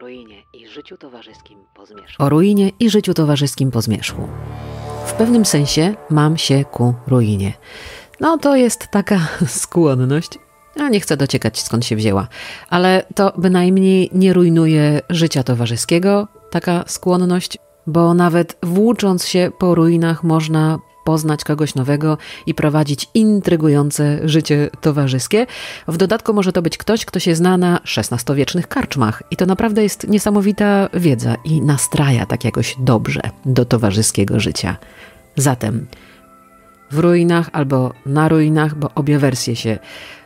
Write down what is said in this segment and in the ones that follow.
O ruinie i życiu towarzyskim po zmierzchu. W pewnym sensie mam się ku ruinie. No to jest taka skłonność, a nie chcę dociekać skąd się wzięła, ale to bynajmniej nie rujnuje życia towarzyskiego, taka skłonność, bo nawet włócząc się po ruinach można poznać kogoś nowego i prowadzić intrygujące życie towarzyskie. W dodatku może to być ktoś, kto się zna na XVI-wiecznych karczmach i to naprawdę jest niesamowita wiedza i nastraja tak jakoś dobrze do towarzyskiego życia. Zatem w ruinach albo na ruinach, bo obie wersje się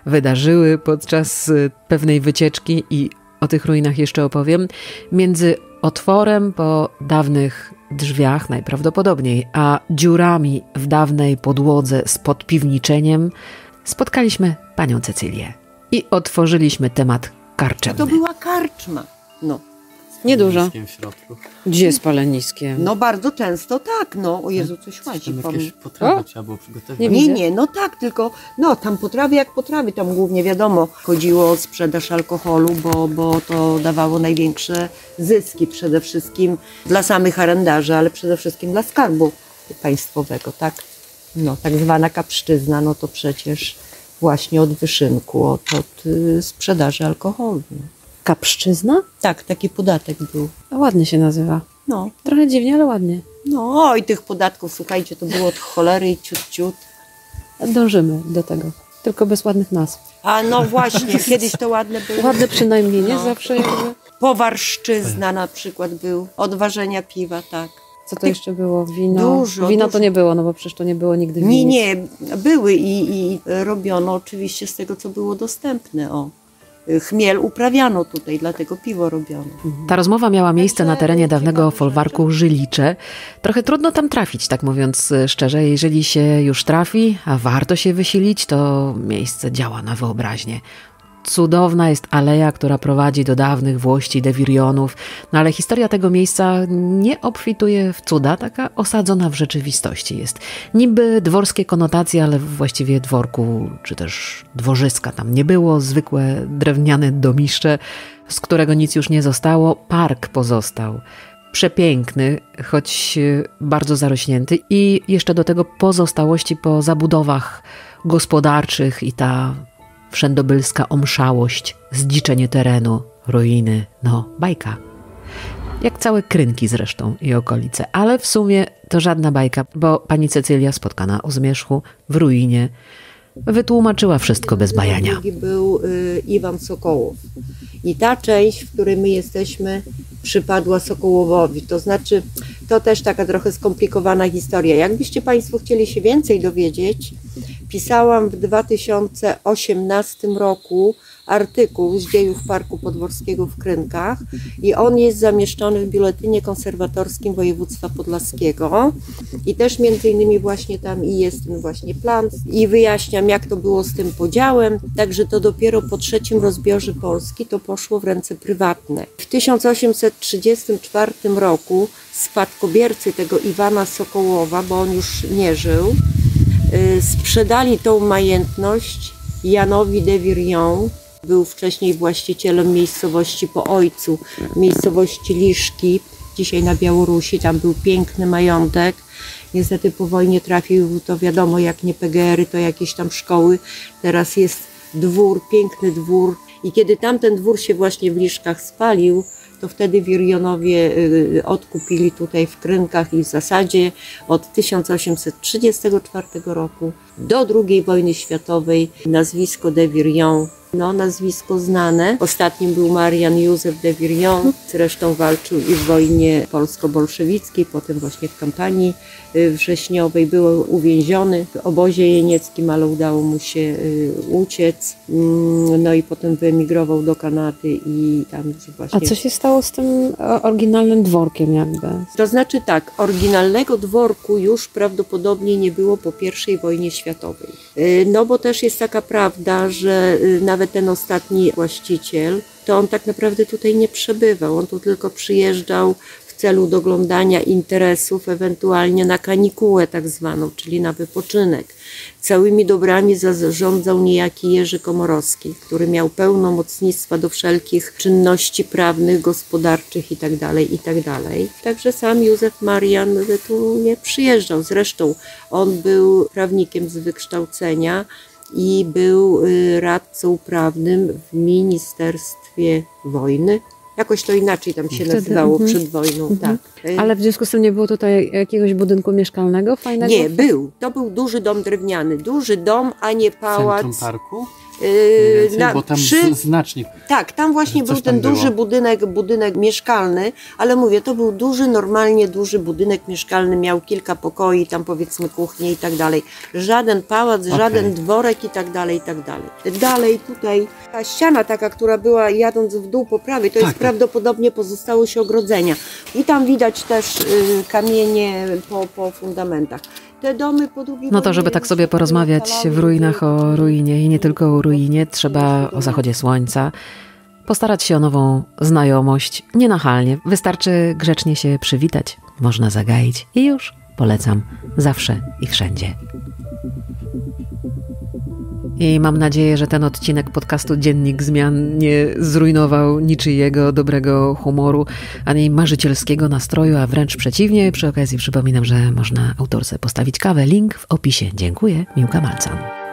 wydarzyły podczas pewnej wycieczki i o tych ruinach jeszcze opowiem, między otworem po dawnych drzwiach najprawdopodobniej, a dziurami w dawnej podłodze z podpiwniczeniem spotkaliśmy panią Cecylię i otworzyliśmy temat karczemny. To była karczma. No. Nieduża. Gdzie z paleniskiem? No bardzo często tak, no. O Jezu, coś łazi po mnie. Potrawy trzeba było przygotować. Nie, no tak, tylko no tam potrawy jak potrawy. Tam głównie wiadomo chodziło o sprzedaż alkoholu, bo to dawało największe zyski przede wszystkim dla samych harendarzy, ale przede wszystkim dla skarbu państwowego, tak? No tak zwana kapszczyzna, no to przecież właśnie od wyszynku, od sprzedaży alkoholu. Kapszczyzna? Tak, taki podatek był. A ładnie się nazywa. No. Trochę dziwnie, ale ładnie. No, oj, tych podatków, słuchajcie, to było od cholery i ciut. Dążymy do tego, tylko bez ładnych nazw. A no właśnie, kiedyś to ładne było. Ładne przynajmniej, nie? No. Zawsze jakby. Powarszczyzna na przykład był, odważenia piwa, tak. Co to jeszcze było? Wino? Wino dużo. To nie było, no bo przecież to nie było nigdy wino. Nie, były i robiono oczywiście z tego, co było dostępne, o. Chmiel uprawiano tutaj, dlatego piwo robiono. Ta rozmowa miała miejsce na terenie dawnego folwarku Żylicze. Trochę trudno tam trafić, tak mówiąc szczerze. Jeżeli się już trafi, a warto się wysilić, to miejsce działa na wyobraźnię. Cudowna jest aleja, która prowadzi do dawnych włości de Virionów, no ale historia tego miejsca nie obfituje w cuda, taka osadzona w rzeczywistości jest. Niby dworskie konotacje, ale właściwie dworku czy też dworzyska tam nie było, zwykłe drewniane domiszcze, z którego nic już nie zostało, park pozostał. Przepiękny, choć bardzo zarośnięty i jeszcze do tego pozostałości po zabudowach gospodarczych i ta wszędobylska omszałość, zdziczenie terenu, ruiny, no bajka. Jak całe Krynki zresztą i okolice, ale w sumie to żadna bajka, bo pani Cecylia spotkana o zmierzchu, w ruinie, wytłumaczyła wszystko bez bajania. Drugi był Iwan Sokołow i ta część, w której my jesteśmy, przypadła Sokołowowi, to znaczy to też taka trochę skomplikowana historia. Jakbyście Państwo chcieli się więcej dowiedzieć, pisałam w 2018 roku artykuł z dziejów Parku Podworskiego w Krynkach i on jest zamieszczony w Biuletynie Konserwatorskim Województwa Podlaskiego i też między innymi właśnie tam i jest ten właśnie plan i wyjaśniam, jak to było z tym podziałem, także to dopiero po trzecim rozbiorze Polski to poszło w ręce prywatne. W 1834 roku spadkobiercy tego Iwana Sokołowa, bo on już nie żył, sprzedali tą majętność Janowi de Virion, był wcześniej właścicielem miejscowości po ojcu, miejscowości Liszki, dzisiaj na Białorusi, tam był piękny majątek. Niestety po wojnie trafił, to wiadomo, jak nie PGR-y, to jakieś tam szkoły. Teraz jest dwór, piękny dwór i kiedy tamten dwór się właśnie w Liszkach spalił, to wtedy Virionowie odkupili tutaj w Krynkach i w zasadzie od 1834 roku do II wojny światowej nazwisko de Virion, no nazwisko znane. Ostatnim był Marian Józef de Virion, zresztą walczył i w wojnie polsko-bolszewickiej, potem właśnie w kampanii wrześniowej był uwięziony w obozie jenieckim, ale udało mu się uciec, no i potem wyemigrował do Kanady i tam już właśnie... A co się stało z tym oryginalnym dworkiem jakby? To znaczy tak, oryginalnego dworku już prawdopodobnie nie było po I wojnie światowej, no bo też jest taka prawda, że nawet ten ostatni właściciel, to on tak naprawdę tutaj nie przebywał, on tu tylko przyjeżdżał w w celu doglądania interesów, ewentualnie na kanikułę tak zwaną, czyli na wypoczynek. Całymi dobrami zarządzał niejaki Jerzy Komorowski, który miał pełnomocnictwa do wszelkich czynności prawnych, gospodarczych itd., itd. Także sam Józef Marian tu nie przyjeżdżał. Zresztą on był prawnikiem z wykształcenia i był radcą prawnym w Ministerstwie Wojny. Jakoś to inaczej tam się nazywało przed wojną, tak. Ale w związku z tym nie było tutaj jakiegoś budynku mieszkalnego fajnego? Nie, był. To był duży dom drewniany. Duży dom, a nie pałac. Centrum parku? Bo tam znacznie. Tak, tam właśnie był ten duży budynek mieszkalny, ale mówię, to był duży, normalnie duży budynek mieszkalny, miał kilka pokoi, tam powiedzmy kuchnię i tak dalej. Żaden pałac, żaden dworek i tak dalej, i tak dalej. Dalej tutaj ta ściana taka, która była jadąc w dół po prawej, to jest prawdopodobnie pozostałość ogrodzenia. I tam widać też kamienie po fundamentach. Te domy po drugiej wojnie. No to, żeby tak sobie porozmawiać w ruinach o ruinie i nie tylko o ruinie, trzeba o zachodzie słońca postarać się o nową znajomość, nienachalnie. Wystarczy grzecznie się przywitać, można zagaić i już polecam zawsze i wszędzie. I mam nadzieję, że ten odcinek podcastu Dziennik Zmian nie zrujnował niczyjego dobrego humoru, ani marzycielskiego nastroju, a wręcz przeciwnie. Przy okazji przypominam, że można autorce postawić kawę. Link w opisie. Dziękuję. Miłka Malzahn.